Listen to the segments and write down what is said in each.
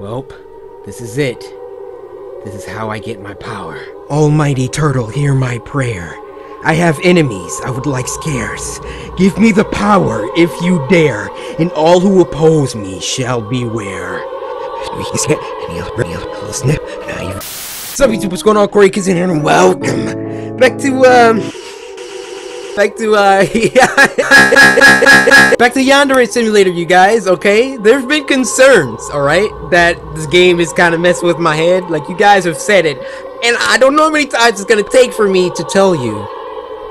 Welp, this is it. This is how I get my power. Almighty Turtle, hear my prayer. I have enemies I would like scarce. Give me the power if you dare, and all who oppose me shall beware. What's up, YouTube? What's going on? Corey Kenshin here, and welcome back to Yandere Simulator, you guys. Okay, there've been concerns, all right, that this game is kind of messing with my head. Like, you guys have said it, and I don't know how many times it's gonna take for me to tell you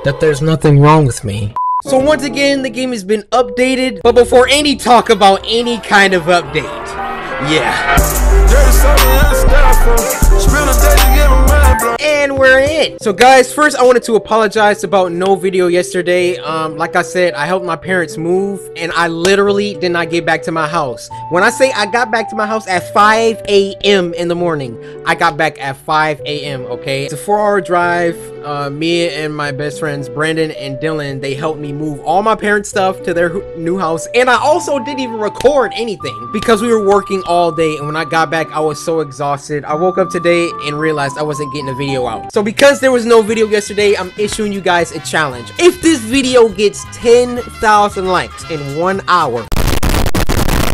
that there's nothing wrong with me. So once again, the game has been updated, but before any talk about any kind of update, and we're in. So guys, first I wanted to apologize about no video yesterday. Like I said, I helped my parents move, and I literally did not get back to my house. When I say I got back to my house at 5 AM in the morning, I got back at 5 AM, okay? It's a 4-hour drive. Me and my best friends Brandon and Dylan, they helped me move all my parents' stuff to their new house, and I also didn't even record anything because we were working all day, and when I got back I was so exhausted. I woke up today and realized I wasn't getting a video out. So because there was no video yesterday, I'm issuing you guys a challenge. If this video gets 10,000 likes in 1 hour,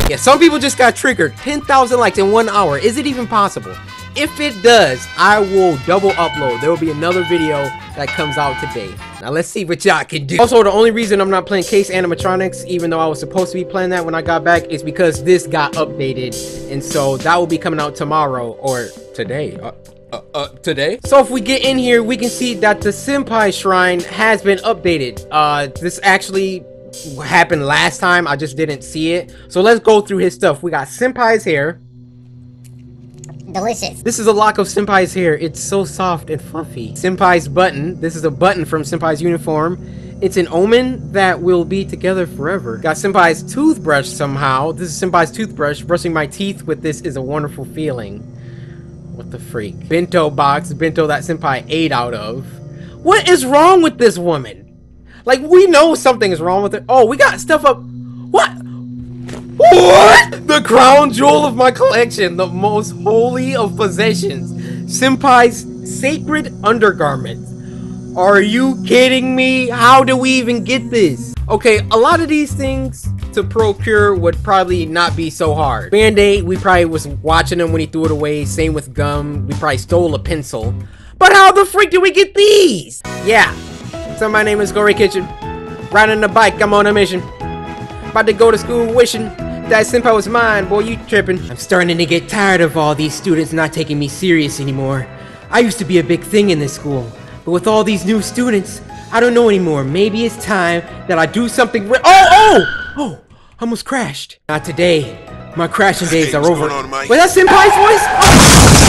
yeah, some people just got triggered. 10,000 likes in 1 hour, is it even possible? If it does, I will double upload. There will be another video that comes out today. Now let's see what y'all can do. Also, the only reason I'm not playing Case Animatronics, even though I was supposed to be playing that when I got back, is because this got updated, and so that will be coming out tomorrow or today. Today. So if we get in here, we can see that the Senpai Shrine has been updated. This actually happened last time. I just didn't see it. So let's go through his stuff. We got Senpai's hair. Delicious. This is a lock of Senpai's hair. It's so soft and fluffy. Senpai's button. This is a button from Senpai's uniform. It's an omen that we'll be together forever. Got Senpai's toothbrush somehow. This is Senpai's toothbrush. Brushing my teeth with this is a wonderful feeling. What the freak? Bento box. Bento that Senpai ate out of. What is wrong with this woman? Like, we know something is wrong with her. Oh, we got stuff up. What? What? The crown jewel of my collection, the most holy of possessions, Senpai's sacred undergarments. Are you kidding me? How do we even get this? Okay, a lot of these things to procure would probably not be so hard. Band-Aid, we probably was watching him when he threw it away. Same with gum, we probably stole a pencil. But how the freak did we get these? Yeah, so my name is Corey Kenshin. Riding the bike, I'm on a mission. About to go to school wishing that Senpai was mine. Boy, you tripping. I'm starting to get tired of all these students not taking me serious anymore. I used to be a big thing in this school, but with all these new students, I don't know anymore. Maybe it's time that I do something. Oh! Almost crashed. Not today. My crashing days are over. Wait, that's Senpai's voice?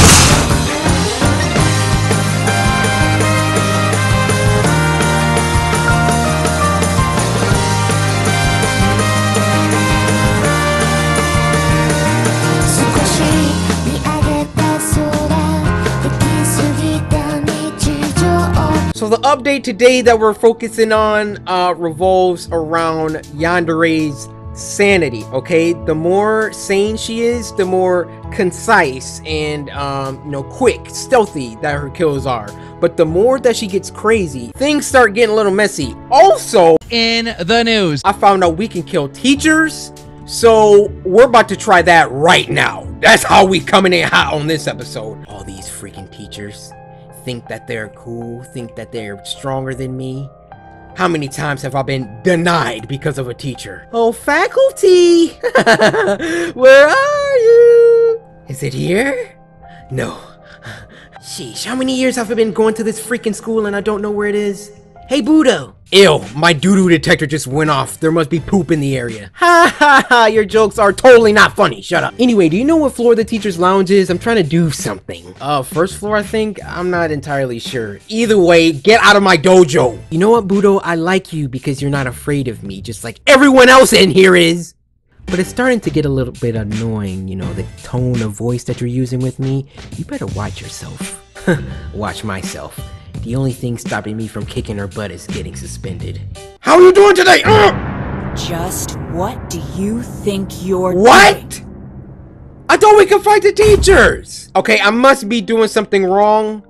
So the update today that we're focusing on revolves around Yandere's sanity, okay? The more sane she is, the more concise and, you know, quick, stealthy that her kills are. But the more that she gets crazy, things start getting a little messy. Also, in the news, I found out we can kill teachers, so we're about to try that right now. That's how we coming in hot on this episode. All these freaking teachers think that they're cool, think that they're stronger than me. How many times have I been denied because of a teacher? Oh, faculty! Where are you? Is it here? No. Sheesh, how many years have I been going to this freaking school and I don't know where it is? Hey, Budo! Ew, my doo-doo detector just went off. There must be poop in the area. Ha ha ha, your jokes are totally not funny. Shut up. Anyway, do you know what floor the teacher's lounge is? I'm trying to do something. First floor, I think? I'm not entirely sure. Either way, get out of my dojo. You know what, Budo? I like you because you're not afraid of me, just like everyone else in here is. But it's starting to get a little bit annoying, you know, the tone of voice that you're using with me. You better watch yourself. Watch myself. The only thing stopping me from kicking her butt is getting suspended. How are you doing today? Just what do you think you're doing? What? I thought so we can fight the teachers! Okay, I must be doing something wrong.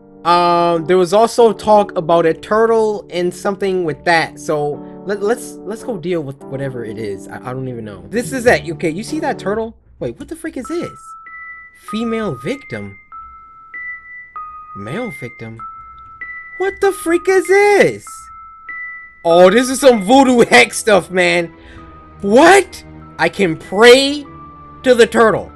There was also talk about a turtle and something with that, so let's go deal with whatever it is. I don't even know. This is that. Okay, you see that turtle? Wait, what the freak is this? Female victim? Male victim? What the freak is this? Oh, this is some voodoo hex stuff, man. What? I can pray to the turtle.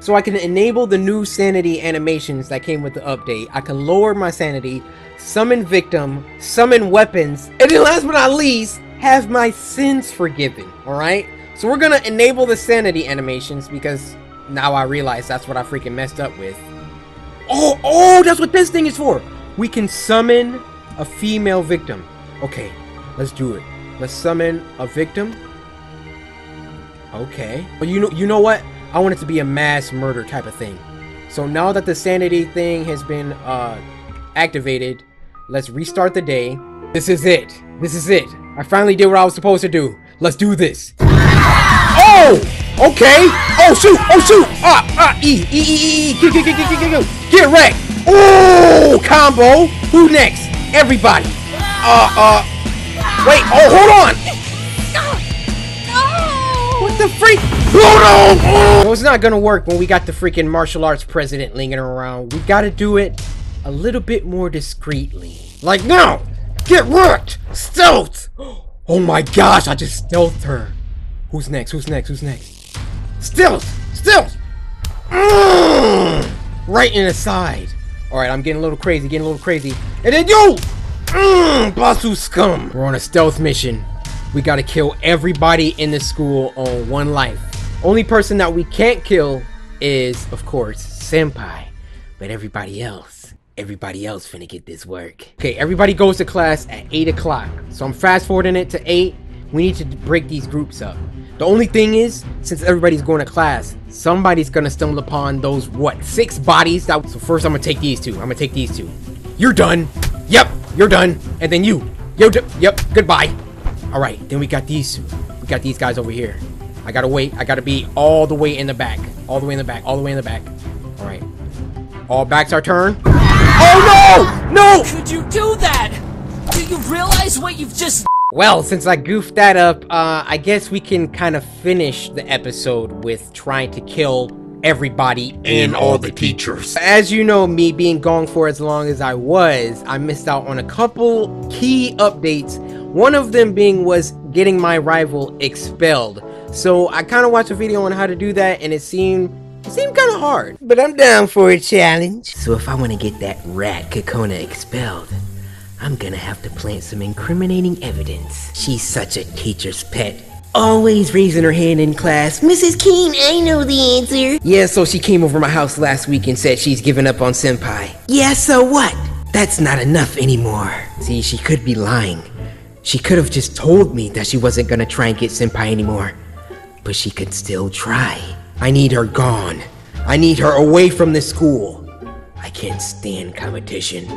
So I can enable the new sanity animations that came with the update. I can lower my sanity, summon victim, summon weapons, and then last but not least, have my sins forgiven, alright? So we're gonna enable the sanity animations because now I realize that's what I freaking messed up with. Oh, that's what this thing is for! We can summon a female victim. Okay, let's do it. Let's summon a victim. Okay. But you know what? I want it to be a mass murder type of thing. So now that the sanity thing has been activated, let's restart the day. This is it. This is it. I finally did what I was supposed to do. Let's do this. Oh! Okay. Oh shoot! Oh shoot! Get wrecked! Oh! Combo! Who next? Everybody! Wait! Oh, hold on! The freak! Oh, no! Well, it's not gonna work when we got the freaking martial arts president lingering around. We gotta do it a little bit more discreetly. Like now! Get wrecked! Stealth! Oh my gosh, I just stealthed her. Who's next? Who's next? Who's next? Stealth! Stealth! Right in the side. Alright, I'm getting a little crazy, And then yo! Basu scum! We're on a stealth mission. We gotta kill everybody in the school on one life. Only person that we can't kill is, of course, Senpai. But everybody else finna get this work. Okay, everybody goes to class at 8 o'clock. So I'm fast forwarding it to 8. We need to break these groups up. The only thing is, since everybody's going to class, somebody's gonna stumble upon those, what, 6 bodies? So first I'm gonna take these two. You're done. Yep, you're done. And then you. Yep, goodbye. Alright, then we got these two. We got these guys over here. I gotta wait. I gotta be all the way in the back. Alright. All backs are turned. Oh no! No! Could you do that? Do you realize what you've just... Well, since I goofed that up, I guess we can kind of finish the episode with trying to kill everybody and all the teachers. As you know, me being gone for as long as I was, I missed out on a couple key updates. One of them being was getting my rival expelled. So I kind of watched a video on how to do that, and it seemed kind of hard. But I'm down for a challenge. So if I want to get that rat Kokona expelled, I'm gonna have to plant some incriminating evidence. She's such a teacher's pet. Always raising her hand in class. Mrs. King, I know the answer. Yeah, so she came over my house last week and said she's giving up on Senpai. Yeah, so what? That's not enough anymore. See, she could be lying. She could have just told me that she wasn't gonna try and get Senpai anymore. But she could still try. I need her gone. I need her away from this school. I can't stand competition.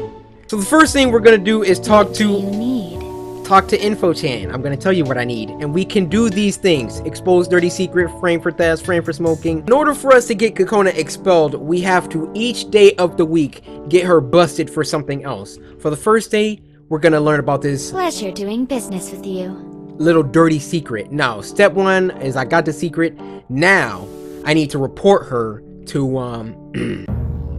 So the first thing we're gonna do is talk to Info-chan. I'm gonna tell you what I need, and we can do these things: expose dirty secret, frame for theft, frame for smoking. In order for us to get Kokona expelled, we have to each day of the week get her busted for something else. For the first day, we're gonna learn about this. Pleasure doing business with you. Little dirty secret. Now, step one is I got the secret. Now I need to report her to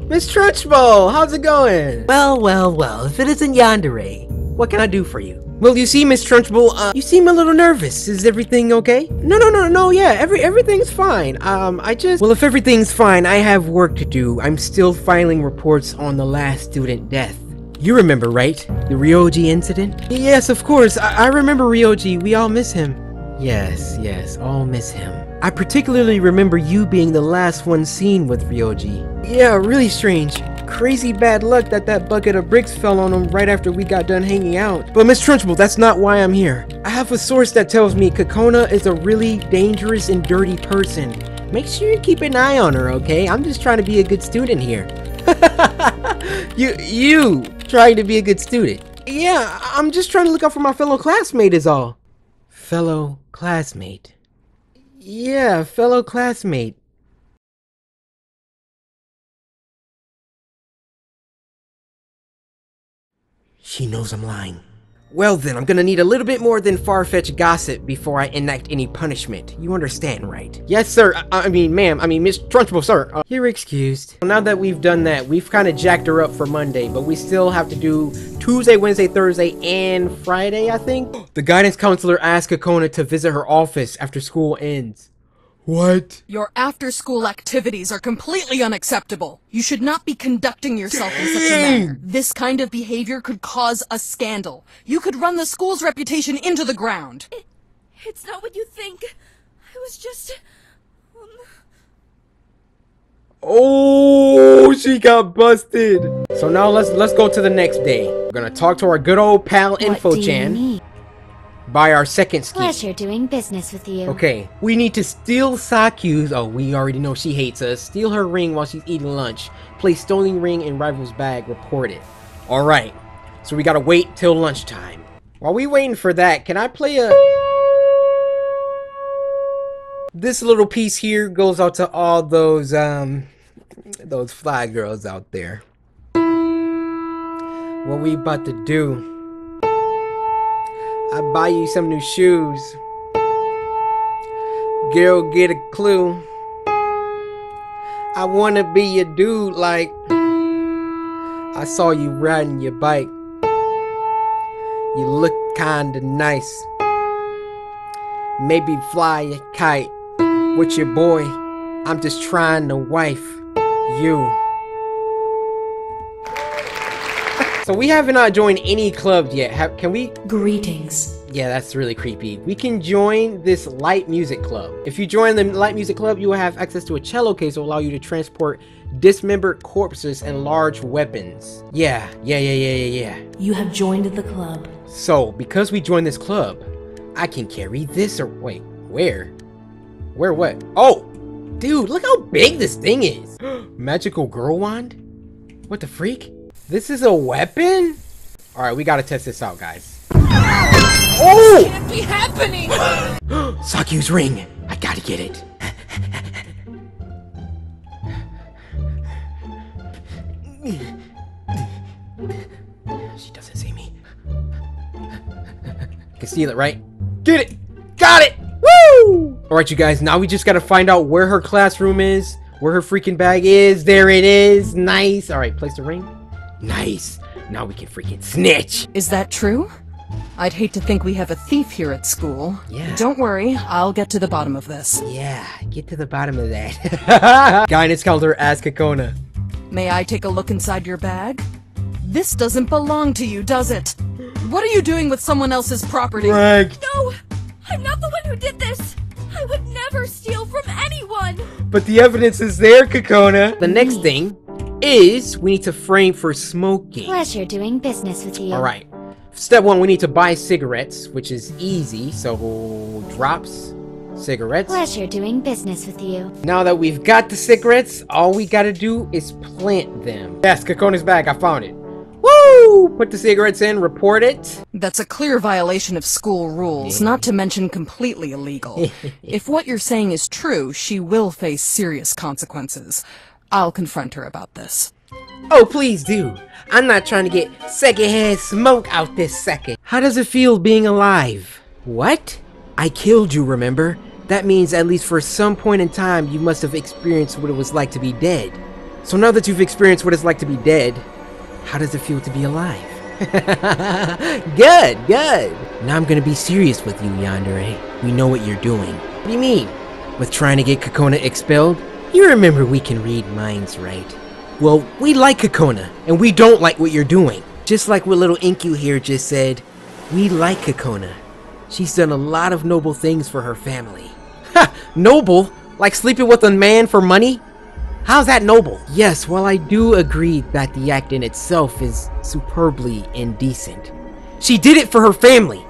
Miss Trunchbull. How's it going? Well. If it isn't Yandere, what can I do for you? Well, you see, Miss Trunchbull, you seem a little nervous. Is everything okay? No, yeah, everything's fine. Well, if everything's fine, I have work to do. I'm still filing reports on the last student death. You remember, right? The Ryoji incident? Yes, of course. I remember Ryoji. We all miss him. Yes, all miss him. I particularly remember you being the last one seen with Ryoji. Yeah, really strange. Crazy bad luck that bucket of bricks fell on him right after we got done hanging out. But Miss Trunchbull, that's not why I'm here. I have a source that tells me Kokona is a really dangerous and dirty person. Make sure you keep an eye on her, okay? I'm just trying to be a good student here. You trying to be a good student? Yeah, I'm just trying to look out for my fellow classmate is all. Fellow classmate? Yeah, fellow classmate. She knows I'm lying. Well then, I'm gonna need a little bit more than far-fetched gossip before I enact any punishment. You understand, right? Yes, sir. I mean, ma'am, Miss Trunchbull, sir. You're excused. Now that we've done that, we've kind of jacked her up for Monday, but we still have to do Tuesday, Wednesday, Thursday, and Friday, I think? The guidance counselor asked Kokona to visit her office after school ends. What? Your after-school activities are completely unacceptable. You should not be conducting yourself in such a manner. This kind of behavior could cause a scandal. You could run the school's reputation into the ground. It's not what you think. I was just... Oh, she got busted. So now let's go to the next day. We're gonna talk to our good old pal Info-chan. Buy our second ski. Pleasure doing business with you. Okay, we need to steal Saku's. Oh, we already know she hates us. Steal her ring while she's eating lunch. Place stolen ring in rival's bag. Report it. All right. So we gotta wait till lunchtime. While we waiting for that, can I play a? This little piece here goes out to all those fly girls out there. What we about to do? I buy you some new shoes. Girl, get a clue. I wanna be a dude like. I saw you riding your bike. You look kinda nice. Maybe fly a kite with your boy. I'm just trying to wife you. So we have not joined any clubs yet. Can we? Greetings. Yeah, that's really creepy. We can join this light music club. If you join the light music club, you will have access to a cello case that will allow you to transport dismembered corpses and large weapons. Yeah. You have joined the club. So, because we joined this club, I can carry this or wait, where? Where what? Oh, dude, look how big this thing is. Magical girl wand? What the freak? This is a weapon? All right, we gotta test this out, guys. Oh! This can't be happening! Saku's ring. I gotta get it. She doesn't see me. I can steal it, right? Get it! Got it! Woo! All right, you guys, now we just gotta find out where her classroom is, where her freaking bag is. There it is, nice. All right, place the ring. Nice. Now we can freaking snitch. Is that true? I'd hate to think we have a thief here at school. Yeah. Don't worry, I'll get to the bottom of this. Yeah, get to the bottom of that. Guidance counselor asks Kokona. May I take a look inside your bag? This doesn't belong to you, does it? What are you doing with someone else's property? Right. No, I'm not the one who did this. I would never steal from anyone. But the evidence is there, Kokona. The next thing is we need to frame for smoking. Pleasure doing business with you. All right, step one, we need to buy cigarettes, which is easy. So drops, cigarettes. Pleasure doing business with you. Now that we've got the cigarettes, all we gotta do is plant them. Yes, Kokona's bag, I found it. Woo! Put the cigarettes in, report it. That's a clear violation of school rules, not to mention completely illegal. If what you're saying is true, she will face serious consequences. I'll confront her about this. Oh, please do. I'm not trying to get secondhand smoke out this second. How does it feel being alive? What? I killed you, remember? That means at least for some point in time, you must have experienced what it was like to be dead. So now that you've experienced what it's like to be dead, how does it feel to be alive? Good. Now I'm gonna be serious with you, Yandere. We know what you're doing. What do you mean? With trying to get Kokona expelled? You remember we can read minds, right? Well, we like Kokona, and we don't like what you're doing. Just like what little Inkyu here just said, we like Kokona. She's done a lot of noble things for her family. Ha! Noble? Like sleeping with a man for money? How's that noble? Yes, while I do agree that the act in itself is superbly indecent, she did it for her family.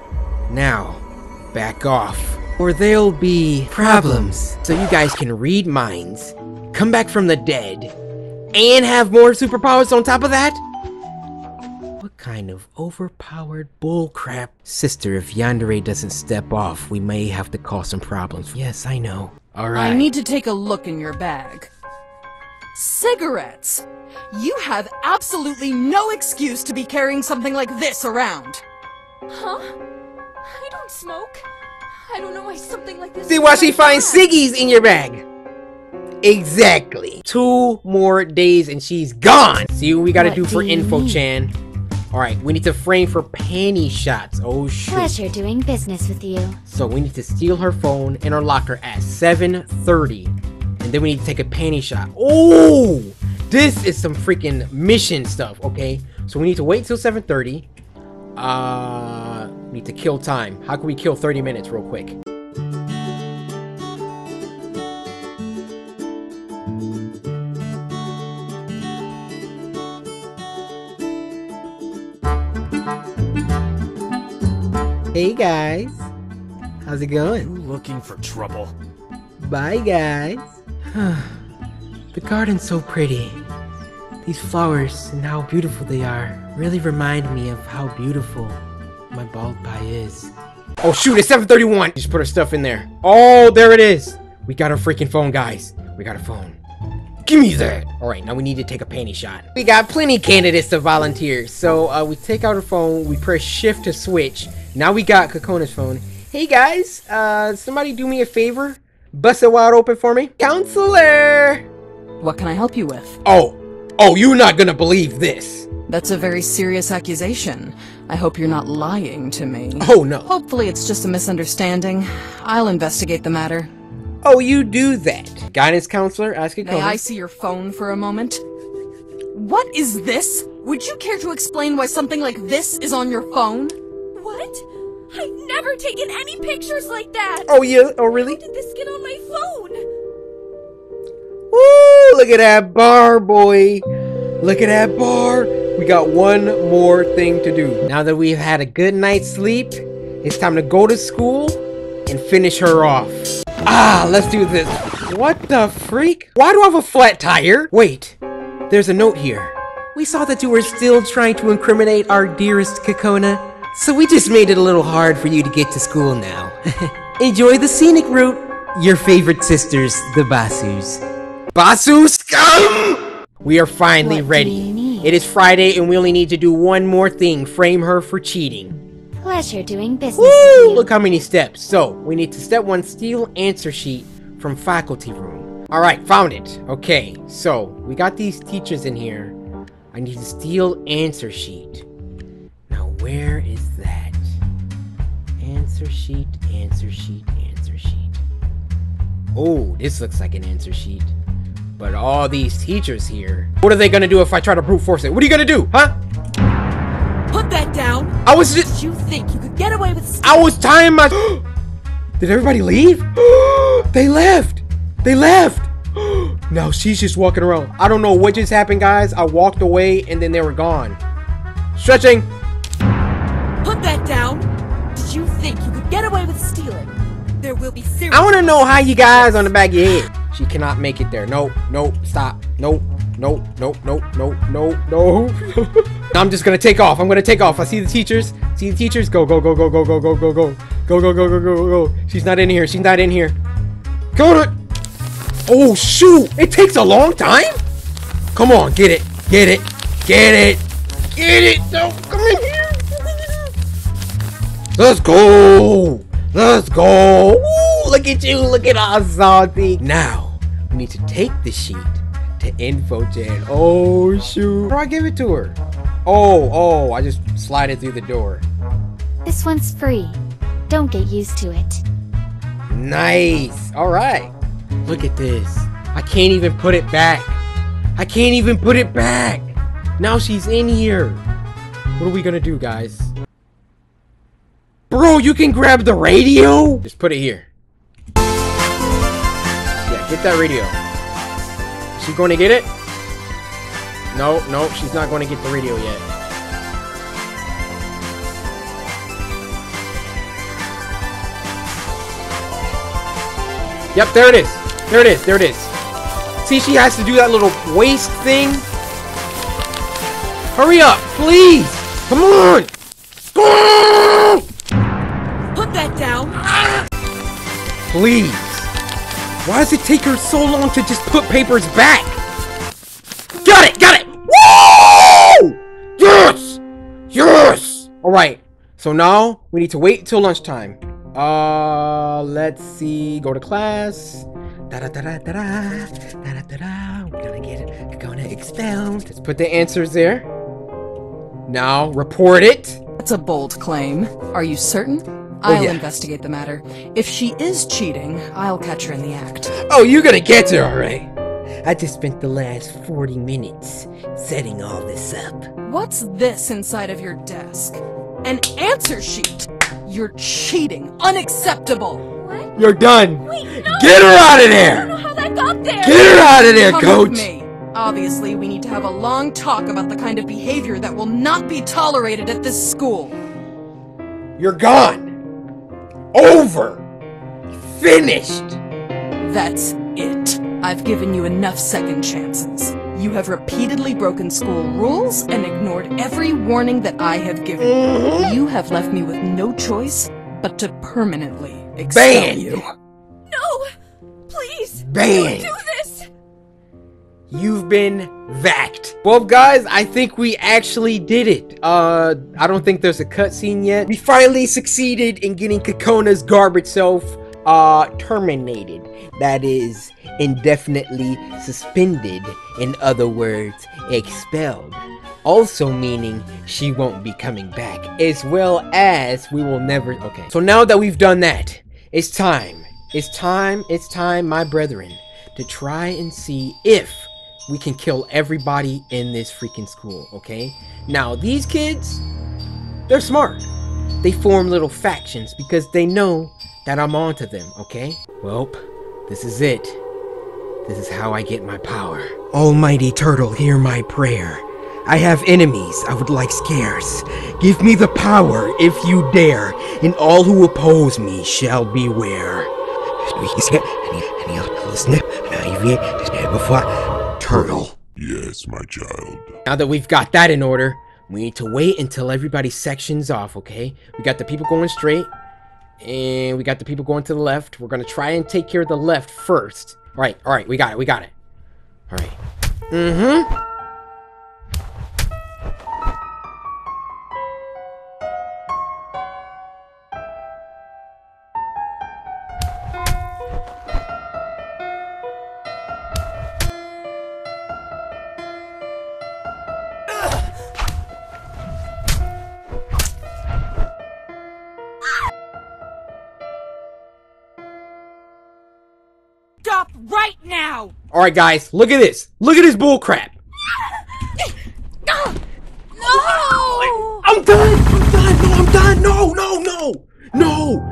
Now, back off, or there'll be problems. So you guys can read minds, come back from the dead, and have more superpowers on top of that? What kind of overpowered bullcrap? Sister, if Yandere doesn't step off, we may have to cause some problems. Yes, I know. All right. I need to take a look in your bag. Cigarettes! You have absolutely no excuse to be carrying something like this around! Huh? I don't smoke. I don't know why something like this... See why she finds ciggies in your bag! Exactly. 2 more days and she's gone! See what we gotta do for Info-chan. Alright, we need to frame for panty shots. Oh shoot. Pleasure doing business with you. So we need to steal her phone and her locker at 7:30. And then we need to take a panty shot. Oh! This is some freaking mission stuff, okay? So we need to wait till 7:30. We need to kill time. How can we kill 30 minutes real quick? Hey guys, how's it going? You looking for trouble? Bye guys. The garden's so pretty. These flowers and how beautiful they are really remind me of how beautiful my bald pie is. Oh shoot, it's 7:31. Just put her stuff in there. Oh, there it is. We got her freaking phone, guys. We got her phone. Give me that! Alright, now we need to take a panty shot. We got plenty of candidates to volunteer. So, we take out her phone, we press shift to switch. Now we got Kokona's phone. Hey guys, somebody do me a favor? Bust a wide open for me. Counselor! What can I help you with? Oh, you're not gonna believe this. That's a very serious accusation. I hope you're not lying to me. Oh no. Hopefully it's just a misunderstanding. I'll investigate the matter. Oh, you do that. Guidance counselor, ask a question. May I see your phone for a moment? What is this? Would you care to explain why something like this is on your phone? What? I've never taken any pictures like that! Oh, yeah? Oh, really? How did this get on my phone? Woo! Look at that bar, boy! Look at that bar! We got one more thing to do. Now that we've had a good night's sleep, it's time to go to school and finish her off. Ah, let's do this. What the freak? Why do I have a flat tire? Wait, there's a note here. We saw that you were still trying to incriminate our dearest Kokona, so we just made it a little hard for you to get to school now. Enjoy the scenic route. Your favorite sisters, the Basus. Basu scum! We are finally ready. It is Friday and we only need to do one more thing. Frame her for cheating. Pleasure doing business. Woo! Look how many steps. So, we need to step 1, steal answer sheet from faculty room. Alright, found it. Okay, so, we got these teachers in here. I need to steal answer sheet. Now, where is that? Answer sheet, answer sheet, answer sheet. Oh, this looks like an answer sheet. But all these teachers here. What are they gonna do if I try to brute force it? What are you gonna do, huh? Put that down! I was just- Did you think you could get away with stuff? I was tying my- Did everybody leave? They left! They left! Now she's just walking around. I don't know what just happened, guys. I walked away and then they were gone. Stretching! Put that down! Did you think you could get away with stealing? There will be serious- I wanna know how you guys on the back of your head. She cannot make it there. Nope, nope, stop, nope. Nope, nope, nope, nope, nope, no. I'm just gonna take off. I'm gonna take off. I see the teachers. See the teachers. Go, go, go, go, go, go, go, go, go. Go, go, go, go, go, go. She's not in here. She's not in here. Go to... Oh, shoot. It takes a long time? Come on. Get it. Get it. Get it. Get it. No, come in here. Let's go. Let's go. Ooh, look at you. Look at our zombie. Now, we need to take the sheet. Info-chan. Oh shoot. How do I give it to her? Oh, I just slide it through the door. This one's free. Don't get used to it. Nice. Alright. Look at this. I can't even put it back. I can't even put it back. Now she's in here. What are we gonna do, guys? Bro, you can grab the radio? Just put it here. Yeah, get that radio. She's going to get it? No, she's not going to get the radio yet. Yep, there it is. There it is. There it is. See, she has to do that little waist thing. Hurry up, please. Come on. Put that down. Please. Why does it take her so long to just put papers back? Got it! Got it! Woo! Yes! Yes! Alright, so now we need to wait till lunchtime. Let's see, go to class. We're gonna get it. We're gonna expel. Let's put the answers there. Now, report it. That's a bold claim. Are you certain? I'll investigate the matter. If she is cheating, I'll catch her in the act. Oh, you're gonna get her, alright. I just spent the last 40 minutes setting all this up. What's this inside of your desk? An answer sheet! You're cheating! Unacceptable! What? You're done! Wait, no! Get her out of there! I don't know how that got there! Get her out of there, Coach! Obviously, we need to have a long talk about the kind of behavior that will not be tolerated at this school. You're gone! Over! Finished! That's it. I've given you enough second chances. You have repeatedly broken school rules and ignored every warning that I have given. Mm-hmm. You have left me with no choice but to permanently expel you. No! Please! Don't do this! You've been vacked. Well, guys, I think we actually did it. I don't think there's a cutscene yet. We finally succeeded in getting Kokona's garbage self terminated, that is, indefinitely suspended, in other words, expelled, also meaning she won't be coming back, as well as we will never, okay. So now that we've done that, it's time, my brethren, to try and see if we can kill everybody in this freaking school, okay? Now, these kids, they're smart. They form little factions because they know that I'm onto them, okay? Welp, this is it. This is how I get my power. Almighty Turtle, hear my prayer. I have enemies I would like scarce. Give me the power if you dare, and all who oppose me shall beware. Turtle. Yes, my child. Now that we've got that in order, we need to wait until everybody sections off, okay? We got the people going straight, and we got the people going to the left. We're gonna try and take care of the left first. All right, we got it, all right. All right, guys, look at this. Look at this bull crap. No! I'm done. No.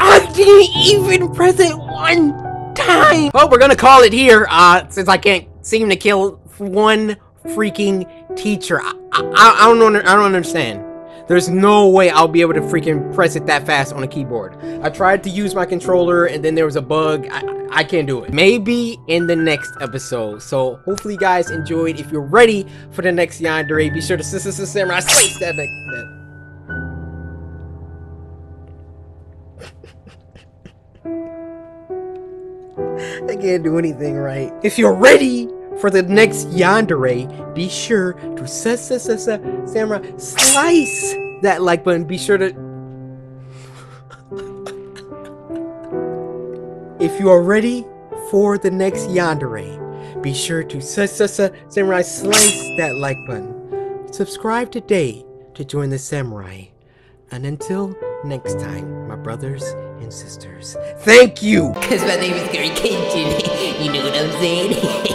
I didn't even press it one time. Well, we're gonna call it here, since I can't seem to kill one freaking teacher. I don't understand. There's no way I'll be able to freaking press it that fast on a keyboard. I tried to use my controller and then there was a bug. I can't do it. Maybe in the next episode. So hopefully you guys enjoyed. If you're ready for the next Yandere, be sure to Samurai Slash that next step. I can't do anything right. If you're ready for the next Yandere, be sure to Samurai Slice that like button. Be sure to... If you are ready for the next Yandere, be sure to Samurai Slice that like button. Subscribe today to join the Samurai. And until next time, my brothers and sisters, thank you! Because my name is Corey Kenshin, you know what I'm saying?